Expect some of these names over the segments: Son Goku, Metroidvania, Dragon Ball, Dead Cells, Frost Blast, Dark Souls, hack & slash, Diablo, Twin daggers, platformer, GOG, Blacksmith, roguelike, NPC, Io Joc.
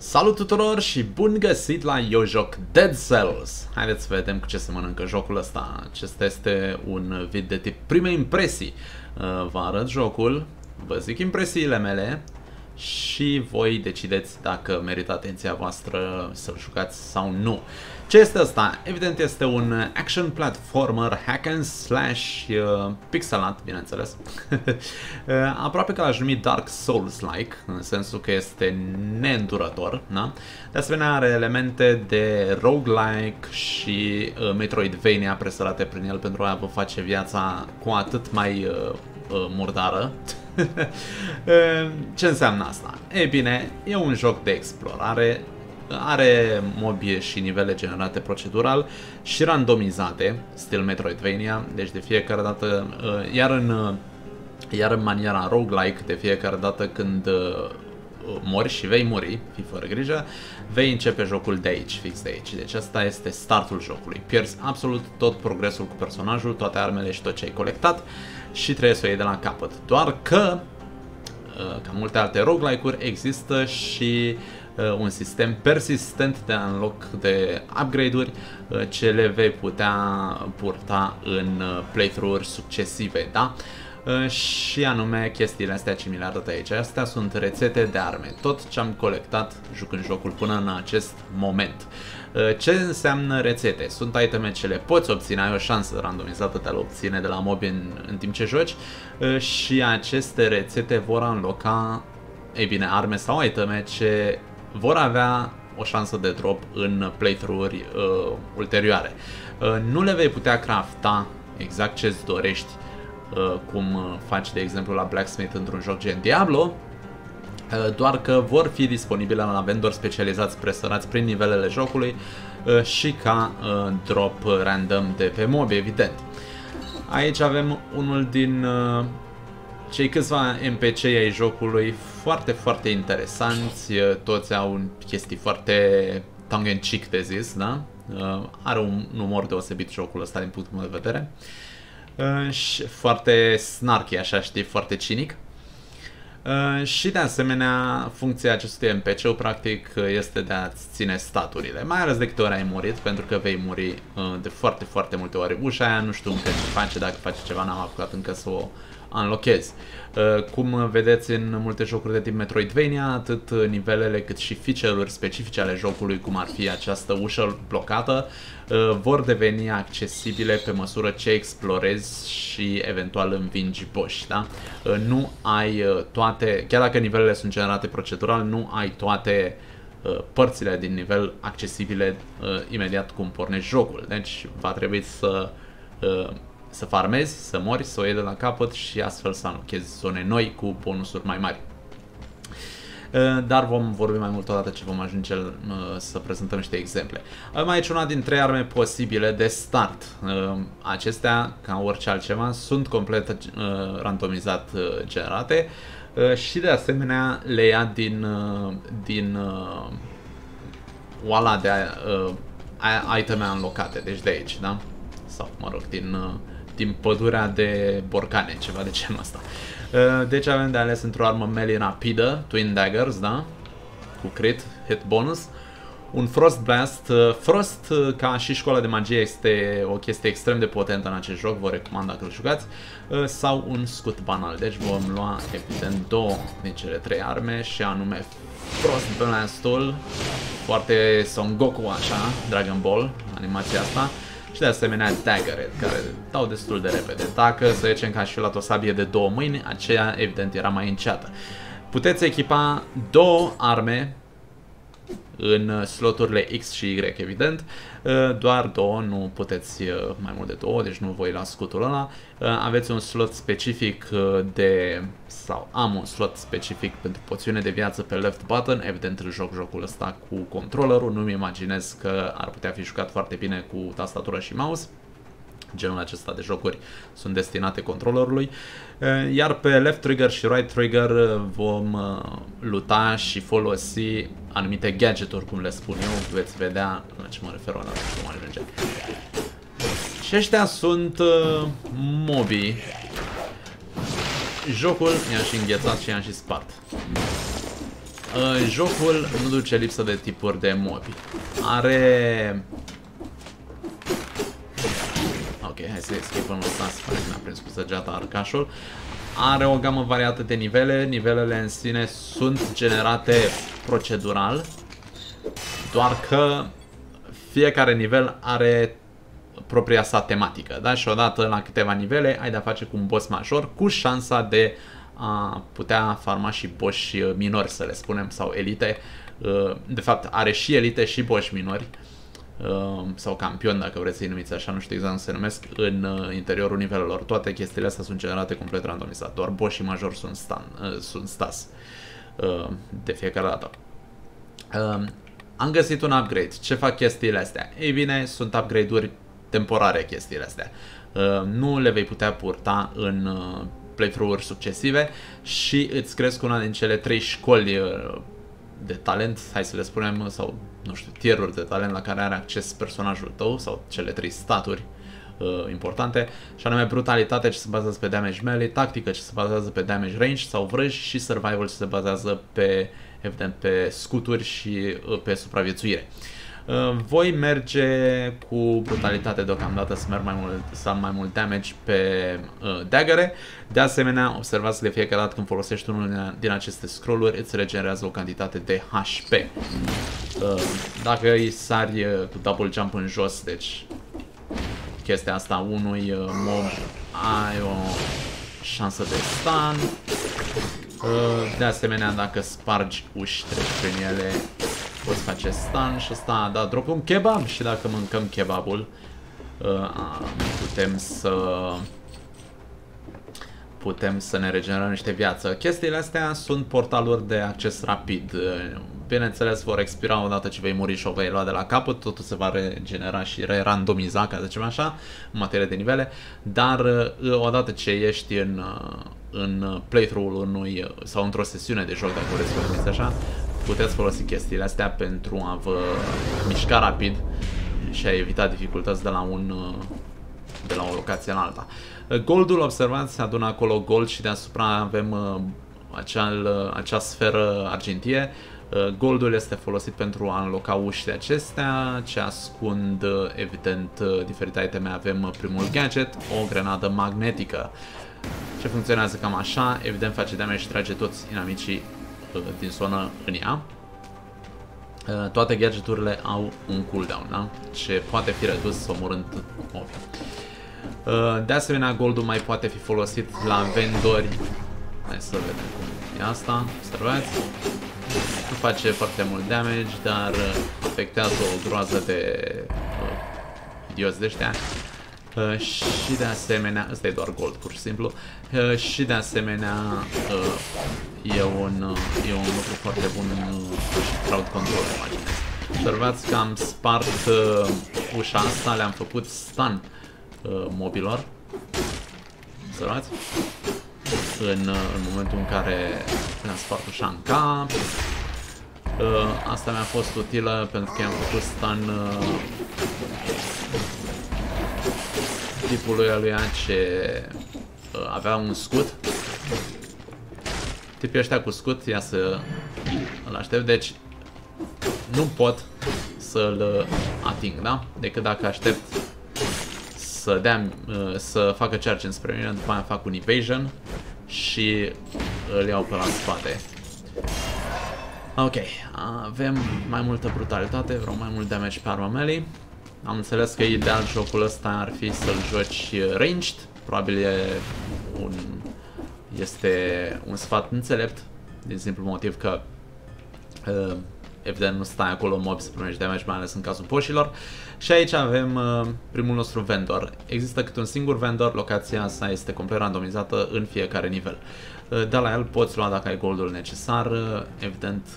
Salut tuturor și bun găsit la Eu Joc Dead Cells! Haideți să vedem cu ce se mănâncă jocul ăsta. Acesta este un vid de tip prime impresii. Vă arăt jocul, vă zic impresiile mele și voi decideți dacă merită atenția voastră să-l jucați sau nu. Ce este asta? Evident este un action platformer, hack and slash, pixelat, bineînțeles. Aproape că l-aș numi Dark Souls-like, în sensul că este neîndurător, da? De asemenea are elemente de roguelike și Metroidvania presărate prin el pentru a vă face viața cu atât mai murdară. Ce înseamnă asta? Ei bine, e un joc de explorare, are mobi și nivele generate procedural și randomizate, stil Metroidvania, deci de fiecare dată, iar în maniera roguelike, de fiecare dată când mori și vei muri, fii fără grijă, vei începe jocul de aici, fix de aici. Deci asta este startul jocului. Pierzi absolut tot progresul cu personajul, toate armele și tot ce ai colectat și trebuie să o iei de la capăt. Doar că, ca multe alte roguelike-uri, există și un sistem persistent de unlock, de upgrade-uri, ce le vei putea purta în playthrough-uri succesive, da? Și anume chestiile astea ce mi le arăt aici. Astea sunt rețete de arme, tot ce am colectat jucând jocul până în acest moment. Ce înseamnă rețete? Sunt iteme ce le poți obține, ai o șansă randomizată de a le obține de la mobi în timp ce joci și aceste rețete vor înloca, ei bine, arme sau iteme ce vor avea o șansă de drop în playthrough-uri ulterioare. Nu le vei putea crafta exact ce-ți dorești, cum faci de exemplu la Blacksmith într-un joc gen Diablo, doar că vor fi disponibile la vendori specializați presărați prin nivelele jocului și ca drop random de pe mob, evident. Aici avem unul din cei câțiva NPC ai jocului foarte interesanți, toți au chestii foarte tongue-in-cheek de zis, da? Are un umor deosebit jocul ăsta din punctul meu de vedere. Și foarte snarky, așa, știi, foarte cinic. Și de asemenea, funcția acestui NPC-ul practic este de a-ți ține staturile, mai ales de câte ori ai murit, pentru că vei muri de foarte multe ori. Ușa aia nu știu încă ce face, dacă face ceva n-am apucat încă să o unlockez. Cum vedeți în multe jocuri de tip Metroidvania, atât nivelele cât și feature-uri specifice ale jocului, cum ar fi această ușă blocată, vor deveni accesibile pe măsură ce explorezi și eventual învingi boss, da? Nu ai toate, chiar dacă nivelele sunt generate procedural, nu ai toate părțile din nivel accesibile imediat cum pornești jocul. Deci va trebui să farmezi, să mori, să o iei de la capăt și astfel să înlochezi zone noi cu bonusuri mai mari. Dar vom vorbi mai mult odată ce vom ajunge să prezentăm niște exemple. Avem aici una din 3 arme posibile de start. Acestea, ca orice altceva, sunt complet randomizat generate și de asemenea le ia din oala de iteme înlocate, deci de aici, da? Sau, mă rog, din pădurea de borcane, ceva de genul ăsta. Deci avem de ales într-o armă melee rapidă, Twin daggers, da? Cu crit, hit bonus. Un Frost Blast. Frost, ca și școala de magie, este o chestie extrem de potentă în acest joc, vă recomand dacă îl jucați. Sau un scut banal. Deci vom lua, evident, două din cele 3 arme și anume Frost Blast-ul, foarte Son Goku, așa, Dragon Ball, animația asta. Și de asemenea daggere, care dau destul de repede. Dacă, să zicem, că aș fi luat o sabie de 2 mâini, aceea evident era mai înceată. Puteți echipa 2 arme în sloturile X și Y, evident. Doar 2, nu puteți mai mult de 2, deci nu voi la scutul ăla. Aveți un slot specific sau am un slot specific pentru poțiune de viață pe left button. Evident îl joc jocul ăsta cu controllerul, nu-mi imaginez că ar putea fi jucat foarte bine cu tastatură și mouse. Genul acesta de jocuri sunt destinate controllerului. Iar pe left trigger și right trigger vom luta și folosi anumite gadgeturi, cum le spun eu. Veți vedea la ce mă refer, cum ajunge. Și ăștia sunt mobii. Jocul i-am și înghețat și i-am și spart. Jocul nu duce lipsă de tipuri de mobi. Are... Ok, hai să escapăm ăsta, se pare că n-a prins cu săgeata arcașul. Are o gamă variată de nivele. Nivelele în sine sunt generate procedural, doar că fiecare nivel are propria sa tematică, da? Și odată la câteva nivele ai de-a face cu un boss major, cu șansa de a putea farma și boss minori, să le spunem, sau elite. De fapt, are și elite și boss minori, sau campion, dacă vreți să-i numiți așa, nu știu exact cum se numesc, în interiorul nivelelor. Toate chestiile astea sunt generate complet randomizat, doar boss și major sunt, stas de fiecare dată. Am găsit un upgrade. Ce fac chestiile astea? Ei bine, sunt upgrade-uri temporare chestiile astea. Nu le vei putea purta în playthrough-uri succesive și îți cresc una din cele 3 școli de talent, hai să le spunem, sau nu știu, tieruri de talent la care are acces personajul tău, sau cele 3 staturi importante, și anume brutalitate, ce se bazează pe damage melee, tactică, ce se bazează pe damage range sau vrăji, și survival, ce se bazează pe, evident, pe scuturi și pe supraviețuire. Voi merge cu brutalitate deocamdată, să merg mai mult, să am mai mult damage pe daggere. De asemenea, observați de fiecare dată când folosești unul din aceste scrolluri, îți regenerează o cantitate de HP. Dacă îi sari cu double jump în jos, deci chestia asta unui mob, ai o șansă de stun. De asemenea, dacă spargi uși, treci prin ele, poți face stun și ăsta a dat drop un kebab, și dacă mâncăm kebabul putem să ne regenerăm niște viață. Chestiile astea sunt portaluri de acces rapid. Bineînțeles, vor expira odată ce vei muri și o vei lua de la capăt, totul se va regenera și re-randomiza, ca să zicem așa, în materie de nivele, dar odată ce ești în playthrough-ul unui, sau într-o sesiune de joc, dacă vreți să numiți așa, puteți folosi chestiile astea pentru a vă mișca rapid și a evita dificultăți de la o locație în alta. Goldul, observați, se adună acolo gold și deasupra avem acea sferă argintie. Goldul este folosit pentru a înloca ușile acestea, ce ascund, evident, diferite iteme. Avem primul gadget, o grenadă magnetică, ce funcționează cam așa, evident face damage și trage toți inamicii din zonă în ea. Toate gadgeturile au un cooldown, da? Ce poate fi redus omorând mobi. De asemenea, goldul mai poate fi folosit la vendori. Hai să vedem cum e asta, observați. Nu face foarte mult damage, dar afectează o groază de idioți de ăștia. Și de asemenea, ăsta e doar gold, pur și simplu. Și de asemenea e un lucru foarte bun și crowd control, imaginez. Observați că am spart ușa asta, le-am făcut stun mobilor. Observați? În momentul în care le-am spart ușa în cap. Asta mi-a fost utilă pentru că am făcut stun tipului aluia ce avea un scut. Tipii ăștia cu scut, ia să îl aștept, deci nu pot să-l ating, da? Decât dacă aștept să facă charge înspre mine, după aia fac un evasion și îl iau pe la spate. Ok, avem mai multă brutalitate, vreau mai mult damage pe arma melee. Am înțeles că ideal jocul ăsta ar fi să-l joci ranged. Probabil este un sfat înțelept, din simplu motiv că evident nu stai acolo în mob să primești damage, mai ales în cazul boșilor. Și aici avem primul nostru vendor. Există câte un singur vendor, locația sa este complet randomizată în fiecare nivel. De la el poți lua, dacă ai goldul necesar, evident,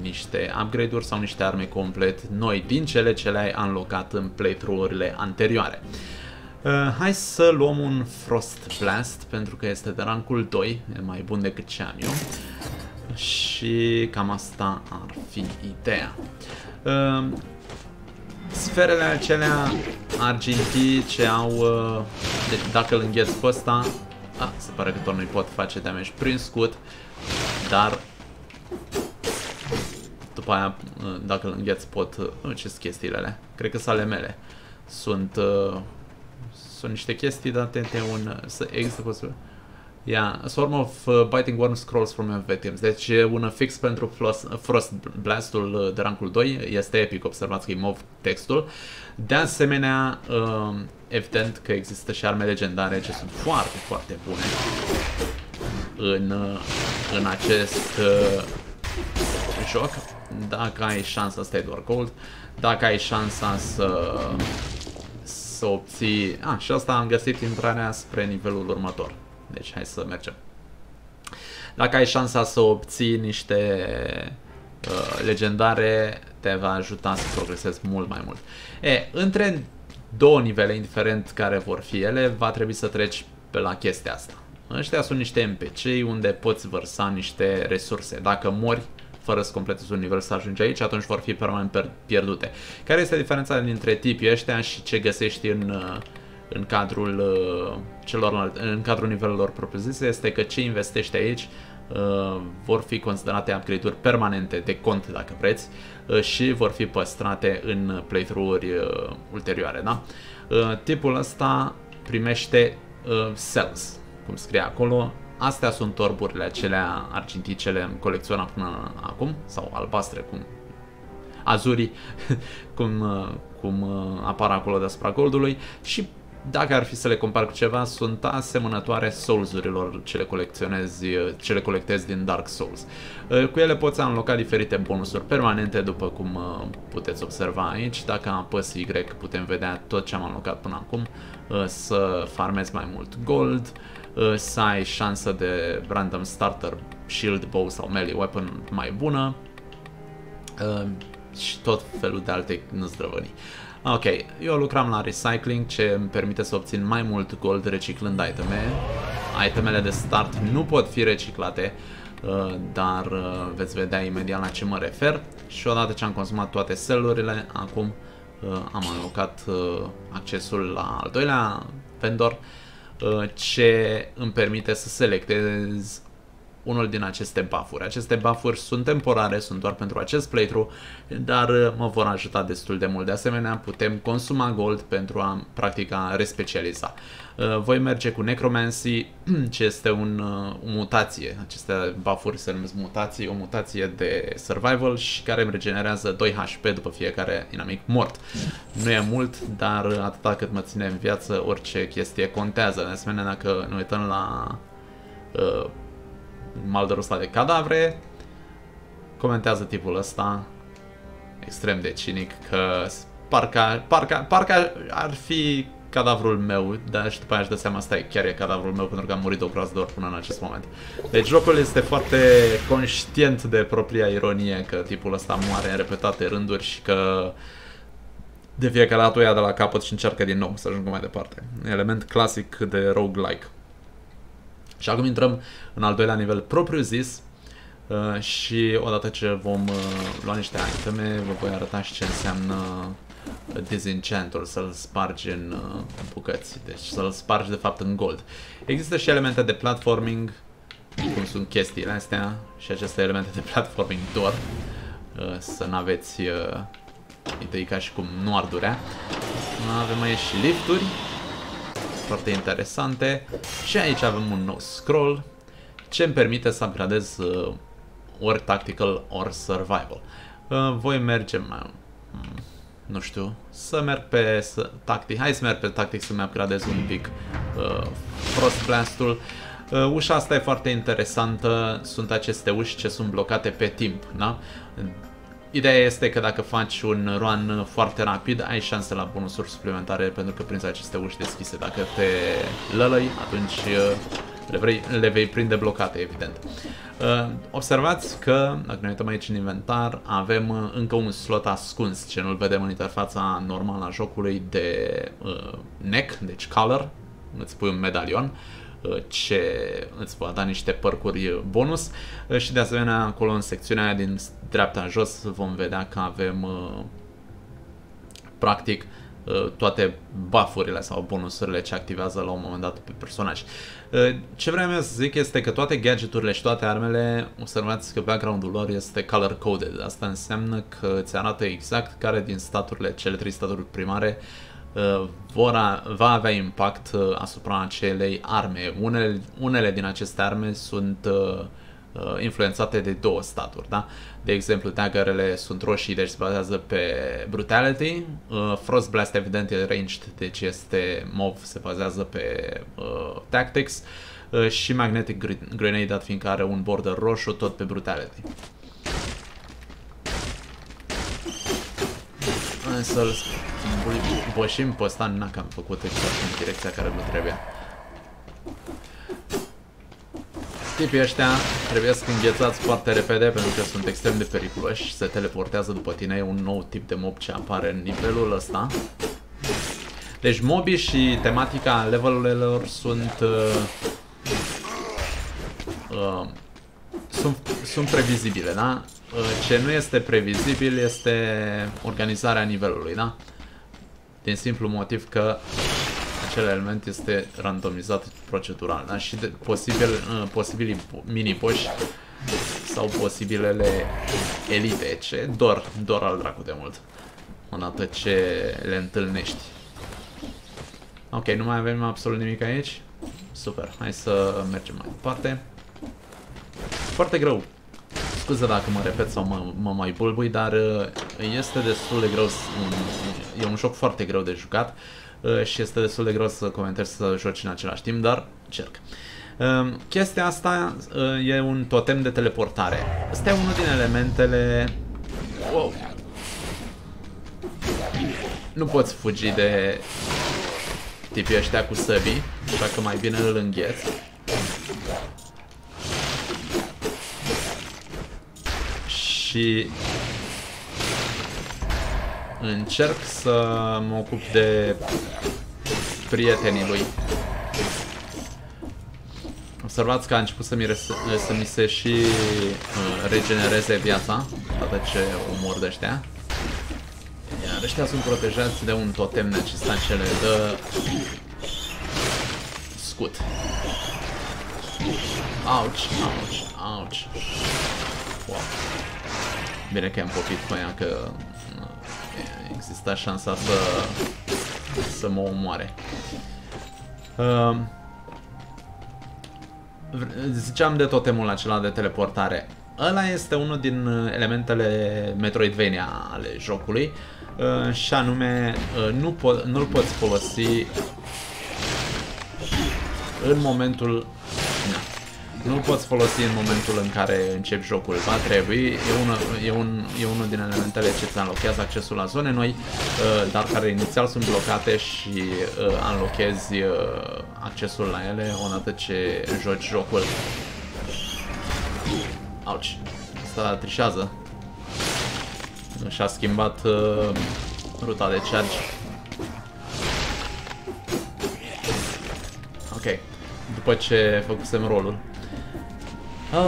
niște upgrade-uri sau niște arme complet noi din cele ce le-ai unlocat în playthrough-urile anterioare. Hai să luăm un Frost Blast, pentru că este de rancul 2, e mai bun decât ce am eu. Și cam asta ar fi ideea. Sferele acelea argintii ce au... deci dacă îl îngheți pe ăsta, se pare că tot nu-i pot face damage prin scut, dar după aia, dacă îl îngheți, pot... ce sunt chestiile alea? Cred că sunt ale mele. Sunt... sunt niște chestii date de un... Există posibil. Yeah, a swarm of biting worm scrolls from your victims. Deci un fix pentru Frost Blast-ul de rankul 2. Este epic, observați că e mov textul. De asemenea, evident că există și arme legendare ce sunt foarte, foarte bune în acest joc. Dacă ai șansa, asta e doar gold. Dacă ai șansa să obții... Ah, și asta am găsit intrarea spre nivelul următor. Deci hai să mergem. Dacă ai șansa să obții niște legendare, te va ajuta să progresezi mult mai mult. E, între două nivele, indiferent care vor fi ele, va trebui să treci pe la chestia asta. Ăștia sunt niște NPC-i unde poți vărsa niște resurse. Dacă mori fără să completezi un nivel să ajungi aici, atunci vor fi permanent pierdute. Care este diferența dintre tipii ăștia și ce găsești în cadrul în cadrul nivelelor propriu-zise, este că ce investești aici vor fi considerate upgrade-uri permanente de cont, dacă vreți, și vor fi păstrate în playthrough-uri ulterioare, da? Tipul ăsta primește cells, cum scrie acolo. Astea sunt orburile acelea argintii ce le-am colecționat până acum, sau albastre, cum azurii, cum apar acolo deasupra goldului, și dacă ar fi să le compar cu ceva, sunt asemănătoare Souls-urilor ce le colectezi din Dark Souls. Cu ele poți înloca diferite bonusuri permanente, după cum puteți observa aici. Dacă apăs Y, putem vedea tot ce am înlocat până acum, să farmezi mai mult gold, să ai șansă de random starter, shield, bow sau melee weapon mai bună și tot felul de alte năzdrăvănii. Ok, eu lucram la recycling, ce îmi permite să obțin mai mult gold reciclând iteme. Itemele de start nu pot fi reciclate, dar veți vedea imediat la ce mă refer. Și odată ce am consumat toate cellurile, acum am alocat accesul la al doilea vendor, ce îmi permite să selectez unul din aceste buff-uri. Aceste buff-uri sunt temporare, sunt doar pentru acest playthrough, dar mă vor ajuta destul de mult. De asemenea, putem consuma gold pentru a practica respecializa. Voi merge cu Necromancy, ce este o mutație. Aceste buff-uri se numesc mutații, o mutație de survival și care îmi regenerează 2 HP după fiecare inamic mort. Nu e mult, dar atâta cât mă ține în viață, orice chestie contează. De asemenea, dacă ne uităm la malderul ăsta de cadavre, comentează tipul ăsta extrem de cinic că parcă ar fi cadavrul meu, dar și după aia își dă seama, stai, chiar e cadavrul meu pentru că am murit o groază de ori până în acest moment. Deci jocul este foarte conștient de propria ironie că tipul ăsta moare în repetate rânduri și că de fiecare dată o ia de la capăt și încearcă din nou să ajungă mai departe. Element clasic de roguelike. Și acum intrăm în al doilea nivel propriu-zis și odată ce vom lua niște iteme, vă voi arăta și ce înseamnă disenchant-ul, să-l spargi în bucăți, deci să-l spargi de fapt în gold. Există și elemente de platforming, cum sunt chestiile astea și aceste elemente de platforming doar, să n-aveți idei ca și cum nu ar durea. Avem aici și lifturi foarte interesante și aici avem un nou scroll ce îmi permite să upgradez ori tactical, ori survival. Voi merge mai... nu știu, să merg pe tactic, hai să merg pe tactic să-mi upgradez un pic Frost Blast-ul. Ușa asta e foarte interesantă, sunt aceste uși ce sunt blocate pe timp, da? Ideea este că dacă faci un run foarte rapid, ai șanse la bonusuri suplimentare pentru că prinzi aceste uși deschise. Dacă te lălăi, atunci le vei prinde blocate, evident. Observați că, dacă ne uităm aici în inventar, avem încă un slot ascuns, ce nu-l vedem în interfața normală a jocului, de neck, deci collar, îți pui un medalion, ce îți va da niște parcuri bonus și de asemenea acolo în secțiunea aia din dreapta în jos vom vedea că avem practic toate buff-urile sau bonusurile ce activează la un moment dat pe personaj. Ce vreau să zic este că toate gadgeturile și toate armele, observați că background-ul lor este color coded. Asta înseamnă că îți arată exact care din staturile, cele 3 staturi primare va avea impact asupra acelei arme. Unele din aceste arme sunt influențate de două staturi, da? De exemplu, daggerele sunt roșii, deci se bazează pe Brutality. Frost Blast, evident, e ranged, deci este mov, se bazează pe Tactics. Și Magnetic Grenade, dat fiindcă are un border roșu, tot pe Brutality. Să-l boșim pe ăsta, n-am cam făcut exact în direcția care nu trebuia. Tipii ăștia trebuie să înghețați foarte repede pentru că sunt extrem de periculoși. Se teleportează după tine, e un nou tip de mob ce apare în nivelul ăsta. Deci mobii și tematica levelurilor sunt sunt previzibile, da? Ce nu este previzibil este organizarea nivelului, da? Din simplu motiv că acel element este randomizat procedural, da? Și posibilii mini-boși sau posibilele elite, ce doar al dracu de mult, odată ce le întâlnești. Ok, nu mai avem absolut nimic aici. Super, hai să mergem mai departe. Foarte greu. Scuze dacă mă repet sau mă mai bulbui, dar este destul de greu, e un joc foarte greu de jucat și este destul de greu să comentezi, să joci în același timp, dar încerc. Chestia asta e un totem de teleportare. Asta e unul din elementele... Wow. Nu poți fugi de tipii ăștia cu săbii, așa că mai bine îl îngheți. Și încerc să mă ocup de prietenii lui. Observați că a început să mi se și regenereze viața, odată ce omor de ăștia. Iar ăștia sunt protejați de un totem de acesta ce le dă scut. Auci, auci, auci. Wow. Bine că am popit pe ea, că exista șansa să mă omoare. Ziceam de totemul acela de teleportare. Ăla este unul din elementele Metroidvania ale jocului și anume nu-l poți folosi în momentul... Nu poți folosi în momentul în care începi jocul. Va trebui, e unul din elementele ce îți înlochează accesul la zone noi, dar care inițial sunt blocate și înlochezi accesul la ele odată ce joci jocul. Auci, asta trișează. Și-a schimbat ruta de charge. Ok, după ce făcusem rolul.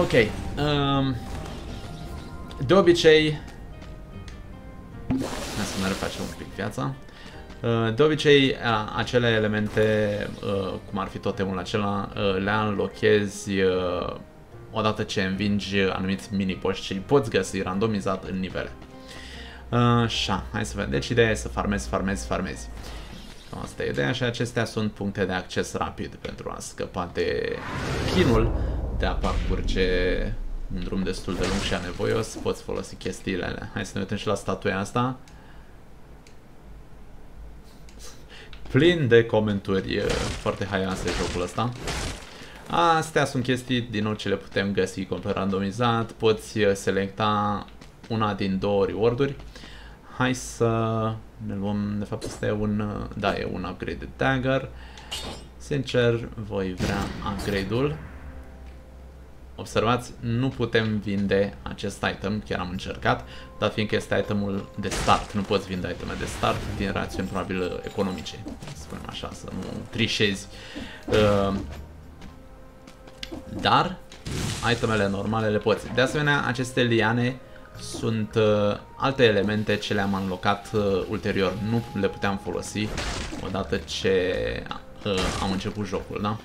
Ok, de obicei, hai să ne refacem un pic viața, de obicei acele elemente, cum ar fi totemul acela, le înlochezi odată ce învingi anumiți mini-boși și îi poți găsi randomizat în nivele. Așa, hai să vedem, deci ideea e să farmezi. Asta e ideea și acestea sunt puncte de acces rapid pentru a scăpa de chinul de a parcurge un drum destul de lung și anevoios. Poți folosi chestiile alea. Hai să ne uităm și la statuia asta. Plin de comentarii foarte haioase jocul ăsta. Astea sunt chestii din orice le putem găsi complet randomizat. Poți selecta una din două reward-uri. Hai să ne luăm, de fapt asta e un, da, e un upgraded dagger. Sincer, voi vrea upgrade-ul. Observați, nu putem vinde acest item, chiar am încercat, dar fiindcă este itemul de start, nu poți vinde iteme de start din rațiuni probabil economice, spunem așa, să nu trișezi. Dar itemele normale le poți. De asemenea, aceste liane sunt alte elemente ce le-am înlocat ulterior. Nu le puteam folosi odată ce am început jocul, da?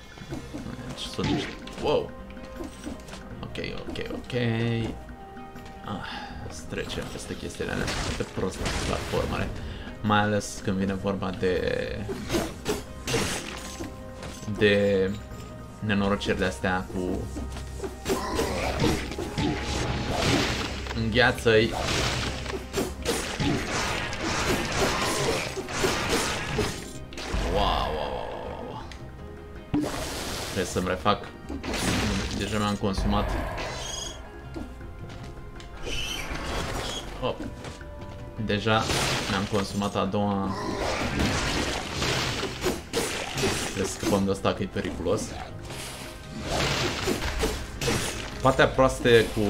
Deci sunt niște... Wow! Ok. Să trecem peste chestiile alea, sunt foarte proste platformele. Mai ales când vine vorba de nenorocirile astea cu... Îngheață-i! Wow. Trebuie să-mi refac. Deja mi-am consumat. Hop. Deja mi-am consumat a doua. Trebuie să scăpăm de asta că e periculos. Partea proaste cu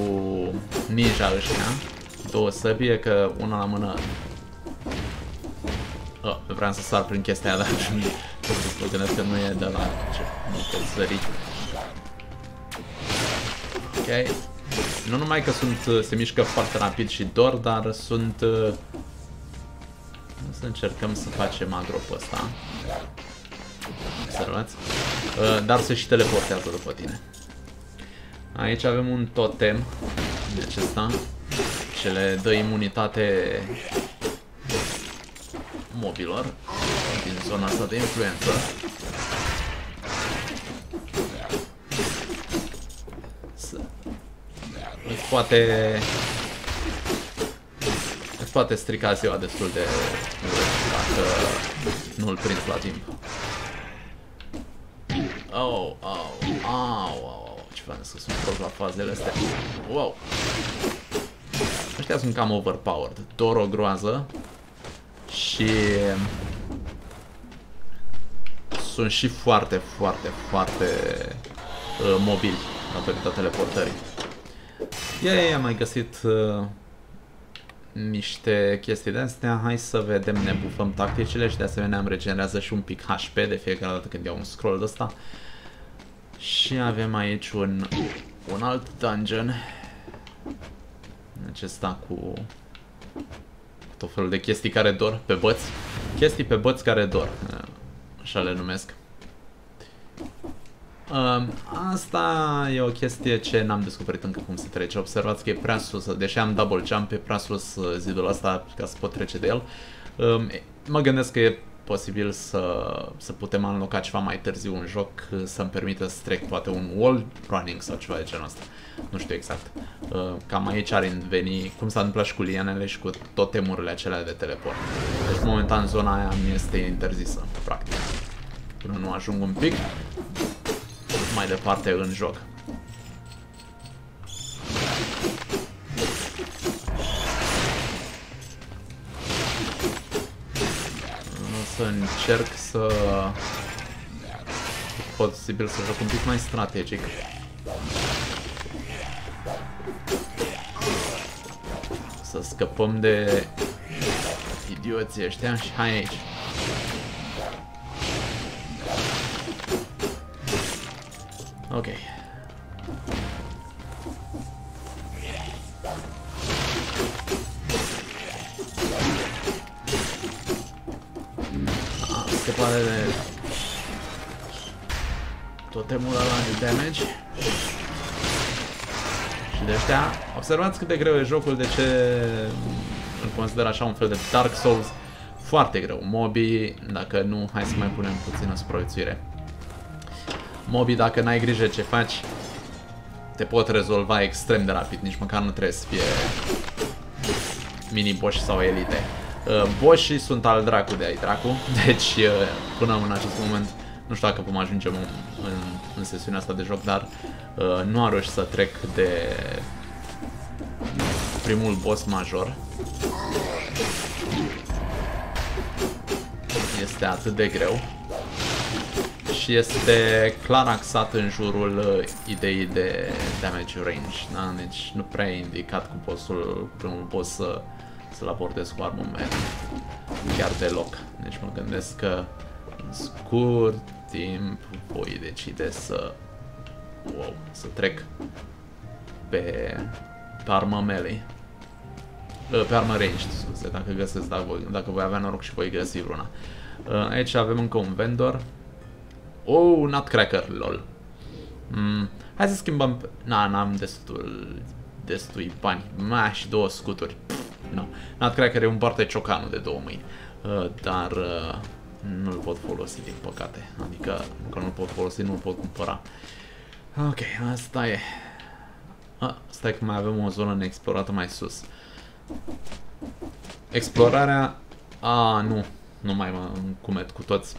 ninja ăștia, două săbie, că una la mână... vreau să sar prin chestia aia, dar mă gândesc că nu e de la ce, nu pot sări. Ok. Nu numai că sunt, se mișcă foarte rapid și dor, dar sunt... Să încercăm să facem agro pe ăsta. Observați? Dar se și teleportează după tine. Aici avem un totem de acesta, ce le dă imunitate mobilor din zona asta de influență. Îți poate strica ziua destul de dacă nu-l prinzi la timp. Au. Să sunt prost la fazele astea. Wow! Ăștia sunt cam overpowered. Dor o groază. Și... sunt și foarte mobili datorită teleportării. Am mai găsit niște chestii de-astea. Hai să vedem, ne bufăm tacticile și de asemenea îmi regenerează și un pic HP de fiecare dată când iau un scroll de ăsta. Și avem aici un alt dungeon. Acesta cu tot felul de chestii care dor pe băți. Chestii pe băți care dor. Așa le numesc. Asta e o chestie ce n-am descoperit încă cum se trece. Observați că e prea sus. Deși am double jump, e prea sus zidul ăsta ca să pot trece de el. Mă gândesc că e posibil să putem înloca ceva mai târziu în joc să-mi permită să trec poate un wall running sau ceva de genul ăsta. Nu știu exact. Cam aici ar veni cum s-a întâmplat și cu lianele și cu totemurile acelea de teleport. Deci momentan zona aia mi este interzisă, practic. Până nu ajung un pic mai departe în joc. Încerc să... posibil să joc un pic mai strategic. Să scăpăm de idioții ăștia și hai aici. Ok. Totemul ăla de damage. Și de ăștia, observați cât de greu e jocul, de ce îl consider așa un fel de Dark Souls. Foarte greu. Mobii, dacă nu, hai să mai punem puțină supraviețuire. Mobii, dacă n-ai grijă ce faci, te pot rezolva extrem de rapid. Nici măcar nu trebuie să fie mini-boși sau elite. Boșii sunt al dracu de ai dracu, deci până în acest moment nu știu dacă vom ajunge în sesiunea asta de joc, dar nu am reușit să trec de primul boss major. Este atât de greu și este clar axat în jurul ideii de damage range, da? Deci nu prea e indicat cu primul boss să-l abordez cu armă mea. Chiar deloc. Deci mă gândesc că în scurt timp voi decide să trec pe armă melee. pe armă ranged, scuze, dacă găsesc, dacă voi avea noroc și voi găsi vreuna. Aici avem încă un vendor. Oh, nutcracker, lol. Hai să schimbăm... Na, n-am destui bani. Mai și 2 scuturi. No. Nutcracker îmi împarte ciocanul de 2 mâini. Dar nu-l pot folosi, din păcate. Adică, că nu-l pot folosi, nu-l pot cumpăra. Ok, asta e. Stai că mai avem o zonă neexplorată mai sus. Explorarea... A, nu. Nu mai mă încumet cu toți.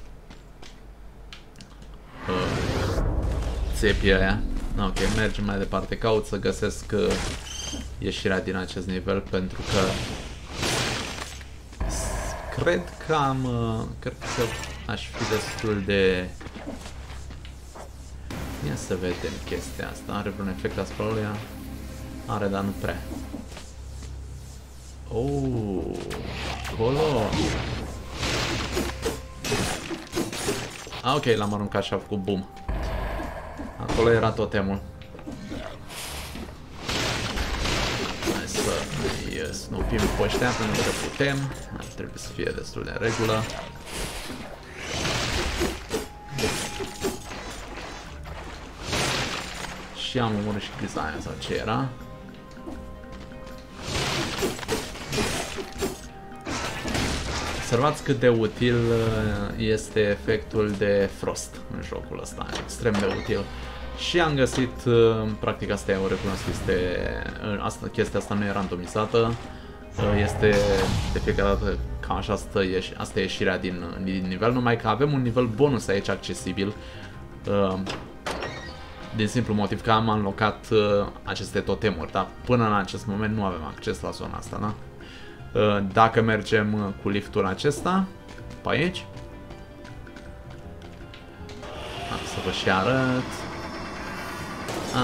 Țepia aia. Ok, mergem mai departe. Caut să găsesc ieșirea din acest nivel, pentru că cred că am... cred că aș fi destul de... Ia să vedem chestia asta. Are vreun efect asupra lui? Are, dar nu prea. Oh, acolo. Ah, ok, l-am aruncat și a făcut boom. Acolo era totemul. Hai să ne snupim pe ăștia pentru că putem. Ar trebui să fie destul de în regulă. Și am omorât și criza aia sau ce era. Observați cât de util este efectul de frost în jocul ăsta, extrem de util. Și am găsit, practic asta eu recunosc, este, chestia asta nu e randomizată, este de fiecare dată cam așa, asta e ieșirea din nivel, numai că avem un nivel bonus aici accesibil, din simplu motiv că am înlocat aceste totemuri, dar până în acest moment nu avem acces la zona asta, da? Dacă mergem cu liftul acesta pe aici, să vă și arăt,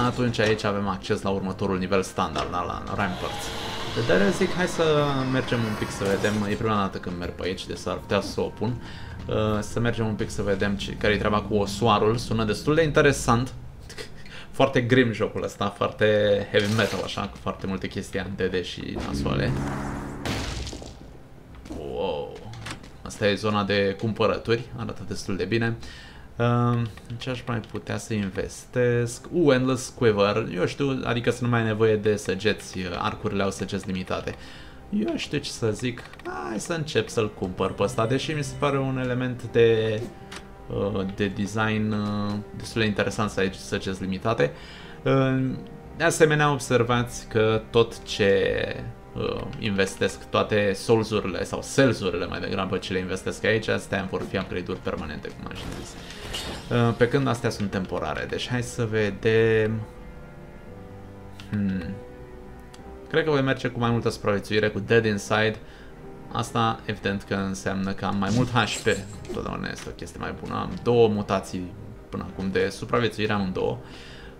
atunci aici avem acces la următorul nivel standard, la Ramparts. Dar zic, hai să mergem un pic să vedem, e prima dată când merg pe aici, deci s-ar putea să o pun, să mergem un pic să vedem care e treaba cu osoarul, sună destul de interesant. Foarte grim jocul ăsta, foarte heavy metal, așa, cu foarte multe chestii antede și nasoale. Wow! Asta e zona de cumpărături, arată destul de bine. Ce aș mai putea să investesc? Endless Quiver, eu știu, adică să nu mai ai nevoie de săgeți, arcurile au săgeți limitate. Eu știu ce să zic, hai să încep să-l cumpăr pe ăsta, deși mi se pare un element de... design destul de interesant să ai săgeți limitate. De asemenea, observați că tot ce investesc, toate souls-urile sau cells-urile mai degrabă ce le investesc aici, astea vor fi upgrade-uri permanente, cum aș zis. Pe când astea sunt temporare. Deci hai să vedem... Cred că voi merge cu mai multă supraviețuire, cu Dead Inside. Asta evident că înseamnă că am mai mult HP, totdeauna este o chestie mai bună, am 2 mutații până acum de supraviețuire, am 2,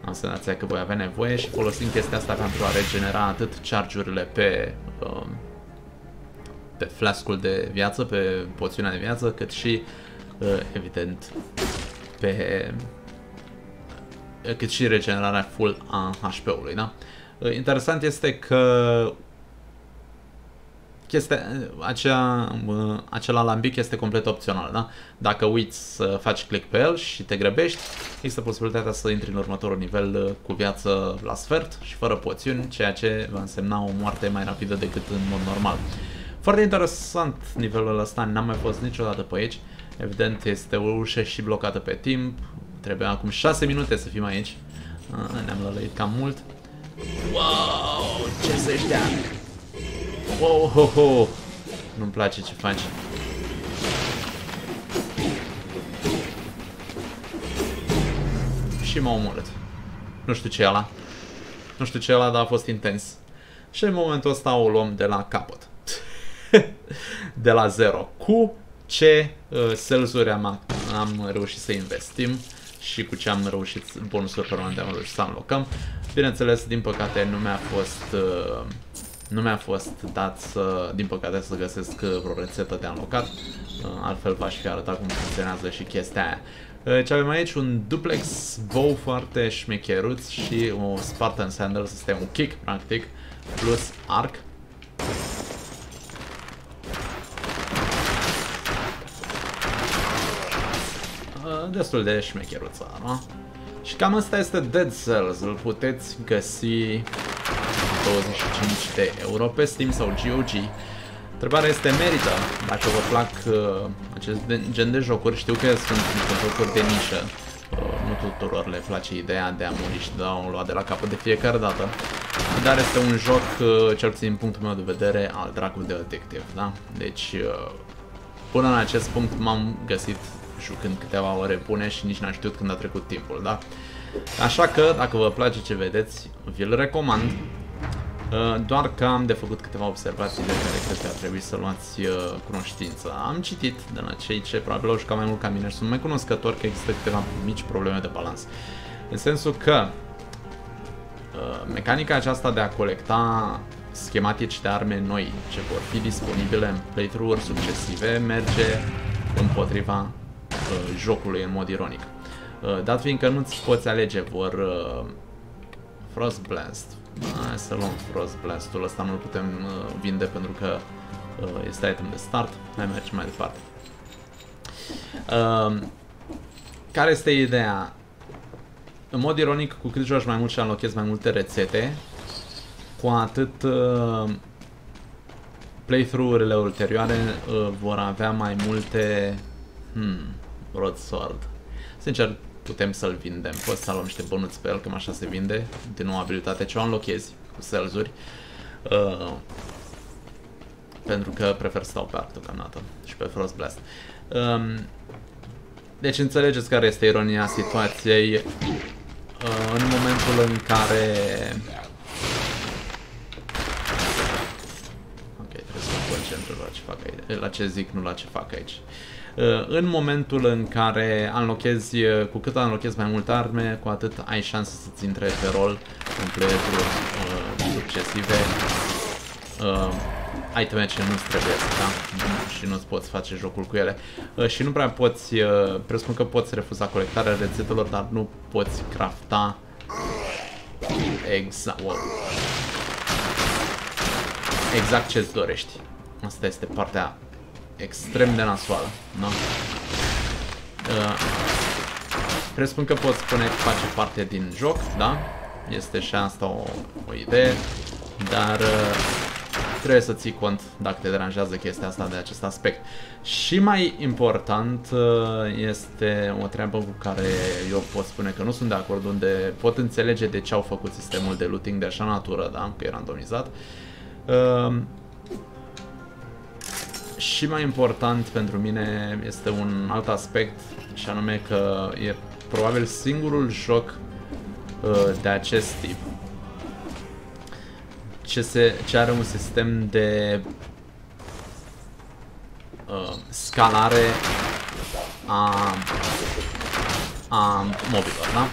am senzația că voi avea nevoie și folosim chestia asta pentru a regenera atât charge-urile pe flascul de viață, pe poțiunea de viață, cât și, evident, cât și regenerarea full a HP-ului, da? Interesant este că chestia, acel alambic este complet opțional, da? Dacă uiți să faci click pe el și te grăbești, există posibilitatea să intri în următorul nivel cu viață la sfert și fără poțiuni, ceea ce va însemna o moarte mai rapidă decât în mod normal. Foarte interesant nivelul ăsta, n-am mai fost niciodată pe aici. Evident, este o ușă și blocată pe timp. Trebuia acum 6 minute să fim aici. Ne-am lălăit cam mult. Wow, ce să-și dea! Wow, ho, ho. Nu-mi place ce faci. Și m-a omorât. Nu știu ce e ăla. Nu știu ce e ăla, dar a fost intens. Și în momentul ăsta o luăm de la capăt. De la zero. Cu ce cells-uri am reușit să investim și cu ce am reușit, bonusuri permanente am reușit să înlocăm. Bineînțeles, din păcate, nu mi-a fost... Nu mi-a fost dat, din păcate, să găsesc vreo rețetă de înlocat, altfel v-aș fi arătat cum funcționează și chestia aia. Ce avem aici? Un duplex bow foarte șmecheruț și o Spartan Sandals, este un kick, practic, plus arc. destul de șmecheruță, nu? Și cam asta este Dead Cells, îl puteți găsi 25 de euro pe Steam sau GOG. Întrebarea este, merită? Dacă vă plac acest gen de jocuri, știu că sunt jocuri de nișă. Nu tuturor le place ideea de a muri și de a o lua de la capăt de fiecare dată. Dar este un joc, cel puțin din punctul meu de vedere, al dracului de detective, da? Deci, până în acest punct m-am găsit jucând câteva ore bune și nici n-am știut când a trecut timpul, da? Așa că, dacă vă place ce vedeți, vi-l recomand. Doar că am de făcut câteva observații de care cred că ar trebui să luați cunoștință. Am citit de la cei ce probabil au jucat mai mult ca mine și sunt mai cunoscători că există câteva mici probleme de balans. În sensul că mecanica aceasta de a colecta schematici de arme noi ce vor fi disponibile în playthrough-uri succesive merge împotriva jocului în mod ironic. Dat fiindcă nu-ți poți alege, vor Frost Blast. Hai să luăm Frost Blast-ul ăsta, nu-l putem vinde pentru că este item de start. Hai, mergem mai departe. Care este ideea? În mod ironic, cu cât joci mai mult și alochezi mai multe rețete, cu atât playthrough-urile ulterioare vor avea mai multe Roadsword. Sincer, putem să-l vindem. Poți să luăm niște bănuți pe el, cam așa se vinde. Din nou, abilitatea ce o înlochezi cu cells-uri. Pentru că prefer să stau pe arc deocamdată și pe Frost Blast. Deci înțelegeți care este ironia situației în momentul în care... Ok, trebuie să mă concentrez la ce fac aici. La ce zic, nu la ce fac aici. În momentul în care anlochezi, cu cât anlochezi mai multe arme, cu atât ai șanse să-ți intre pe rol în play-uri succesive iteme ce nu-ți trebuie, da? Și nu-ți poți face jocul cu ele. Și nu prea poți, presupun că poți refuza colectarea rețetelor, dar nu poți crafta exact ce-ți dorești. Asta este partea extrem de nasoală, nu? Presupun că pot spune că face parte din joc, da? Este și asta o idee, dar trebuie să ții cont dacă te deranjează chestia asta de acest aspect. Și mai important este o treabă cu care eu pot spune că nu sunt de acord, unde pot înțelege de ce au făcut sistemul de looting de așa natură, da? Că e randomizat. Și mai important pentru mine este un alt aspect, și anume că e probabil singurul joc de acest tip ce are un sistem de scalare a mobilor, da?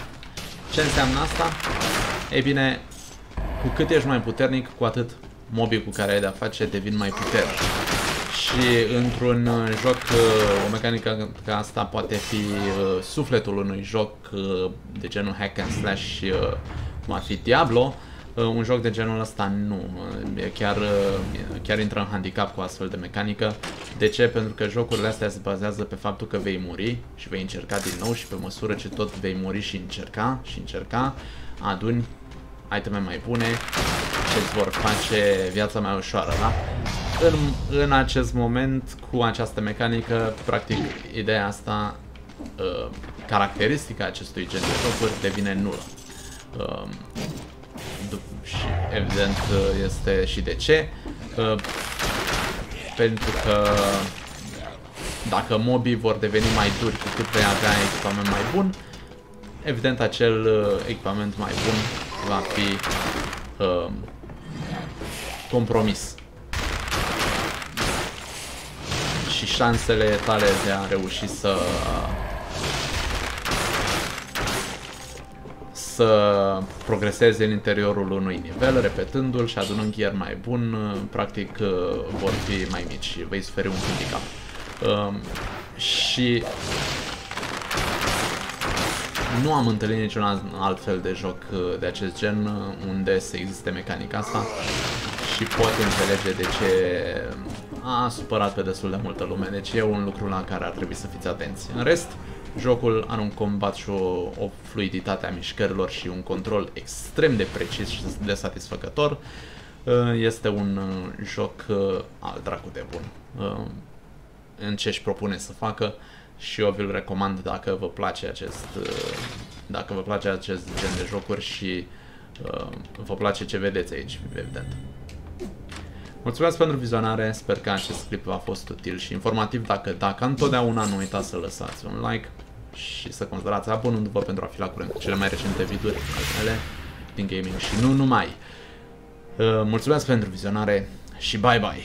Ce înseamnă asta? Ei bine, cu cât ești mai puternic, cu atât mobii cu care ai de-a face devin mai puternici. Și într-un joc, o mecanică ca asta poate fi sufletul unui joc de genul hack and slash, cum ar fi Diablo, un joc de genul ăsta nu. Chiar intră în handicap cu astfel de mecanică. De ce? Pentru că jocurile astea se bazează pe faptul că vei muri și vei încerca din nou și pe măsură ce tot vei muri și încerca, aduni iteme mai bune ce îți vor face viața mai ușoară, da? În acest moment, cu această mecanică, practic, ideea asta, caracteristica acestui gen de jocuri, devine nulă. Și evident este și de ce. Pentru că dacă mobii vor deveni mai duri cu cât vei avea echipament mai bun, evident acel echipament mai bun va fi compromis. Și șansele tale de a reuși să progresezi în interiorul unui nivel, repetându-l și adunând gear mai bun, practic vor fi mai mici și vei suferi un handicap. Și nu am întâlnit niciun alt fel de joc de acest gen unde să existe mecanica asta și pot înțelege de ce a supărat pe destul de multă lume, deci e un lucru la care ar trebui să fiți atenți. În rest, Jocul are un combat și o fluiditate a mișcărilor și un control extrem de precis și de satisfăcător. Este un joc al dracu de bun în ce își propune să facă și eu vi-l recomand dacă vă place acest gen de jocuri și vă place ce vedeți aici, evident. Mulțumesc pentru vizionare, sper că acest clip v-a fost util și informativ. Dacă întotdeauna nu uitați să lăsați un like și să considerați abonându-vă pentru a fi la curent cu cele mai recente videouri ale din gaming și nu numai. Mulțumesc pentru vizionare și bye bye!